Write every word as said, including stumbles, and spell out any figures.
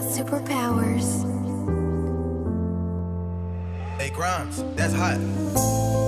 got superpowers. Hey Grimes, that's hot.